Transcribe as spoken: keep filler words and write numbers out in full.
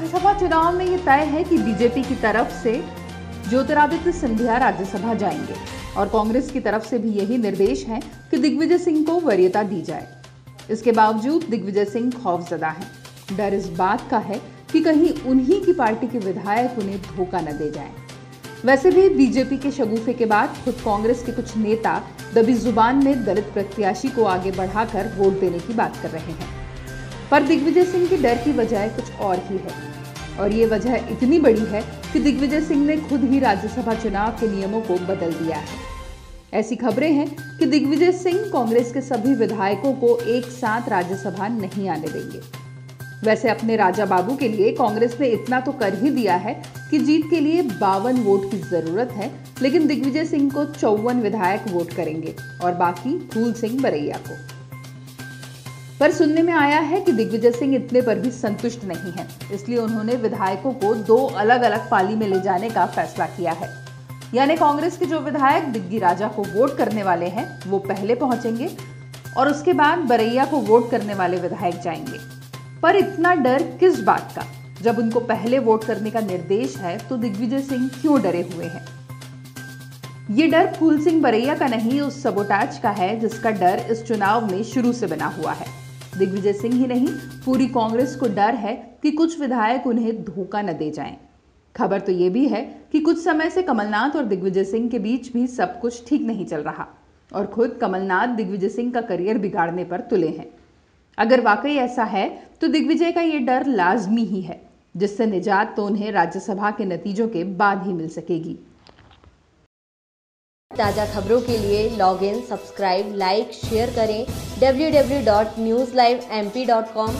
राज्यसभा चुनाव में ये तय है कि बीजेपी की तरफ से ज्योतिरादित्य सिंधिया राज्यसभा जाएंगे और कांग्रेस की तरफ से भी यही निर्देश है कि दिग्विजय सिंह को वरीयता दी जाए। इसके बावजूद दिग्विजय सिंह खौफजदा हैं। डर इस बात का है कि कहीं उन्हीं की पार्टी के विधायक उन्हें धोखा न दे जाए। वैसे भी बीजेपी के शगुफे के बाद खुद कांग्रेस के कुछ नेता दबी जुबान में दलित प्रत्याशी को आगे बढ़ाकर वोट देने की बात कर रहे हैं, पर दिग्विजय सिंह के डर की वजह कुछ और ही है। और ये वजह इतनी बड़ी है कि दिग्विजय सिंह ने खुद ही राज्यसभा चुनाव के नियमों को बदल दिया है। ऐसी खबरें हैं कि दिग्विजय सिंह कांग्रेस के सभी विधायकों को एक साथ राज्यसभा नहीं आने देंगे। वैसे अपने राजा बाबू के लिए कांग्रेस ने इतना तो कर ही दिया है कि जीत के लिए बावन वोट की जरूरत है, लेकिन दिग्विजय सिंह को चौवन विधायक वोट करेंगे और बाकी फूल सिंह बरैया को। पर सुनने में आया है कि दिग्विजय सिंह इतने पर भी संतुष्ट नहीं हैं, इसलिए उन्होंने विधायकों को दो अलग अलग पाली में ले जाने का फैसला किया है। यानी कांग्रेस के जो विधायक दिग्गी राजा को वोट करने वाले हैं वो पहले पहुंचेंगे और उसके बाद बरैया को वोट करने वाले विधायक जाएंगे। पर इतना डर किस बात का? जब उनको पहले वोट करने का निर्देश है तो दिग्विजय सिंह क्यों डरे हुए हैं? ये डर फूल सिंह बरैया का नहीं, उस सबोटाज का है जिसका डर इस चुनाव में शुरू से बना हुआ है। दिग्विजय सिंह ही नहीं, पूरी कांग्रेस को डर है कि कुछ विधायक उन्हें धोखा न दे जाएं। खबर तो ये भी है कि कुछ समय से कमलनाथ और दिग्विजय सिंह के बीच भी सब कुछ ठीक नहीं चल रहा और खुद कमलनाथ दिग्विजय सिंह का करियर बिगाड़ने पर तुले हैं। अगर वाकई ऐसा है तो दिग्विजय का ये डर लाजमी ही है, जिससे निजात तो उन्हें राज्यसभा के नतीजों के बाद ही मिल सकेगी। ताज़ा खबरों के लिए log in, subscribe, like, share करें W W W dot news live M P dot com